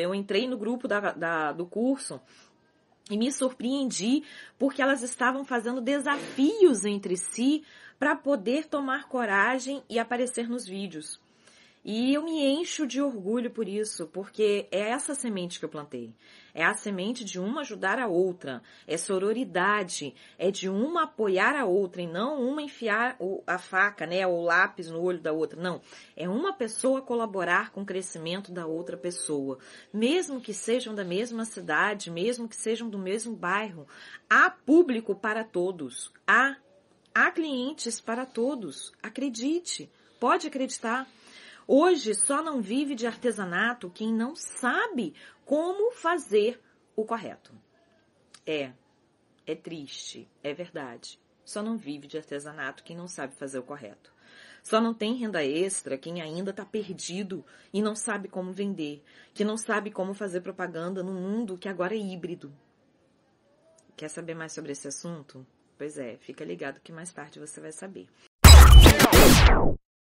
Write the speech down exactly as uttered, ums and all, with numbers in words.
Eu entrei no grupo da, da, do curso e me surpreendi porque elas estavam fazendo desafios entre si para poder tomar coragem e aparecer nos vídeos. E eu me encho de orgulho por isso, porque é essa semente que eu plantei. É a semente de uma ajudar a outra, é sororidade, é de uma apoiar a outra e não uma enfiar a faca, né, ou o lápis no olho da outra. Não, é uma pessoa colaborar com o crescimento da outra pessoa. Mesmo que sejam da mesma cidade, mesmo que sejam do mesmo bairro, há público para todos, há, há clientes para todos. Acredite, pode acreditar. Hoje só não vive de artesanato quem não sabe como fazer o correto. É, é triste, é verdade. Só não vive de artesanato quem não sabe fazer o correto. Só não tem renda extra quem ainda está perdido e não sabe como vender, que não sabe como fazer propaganda no mundo que agora é híbrido. Quer saber mais sobre esse assunto? Pois é, fica ligado que mais tarde você vai saber.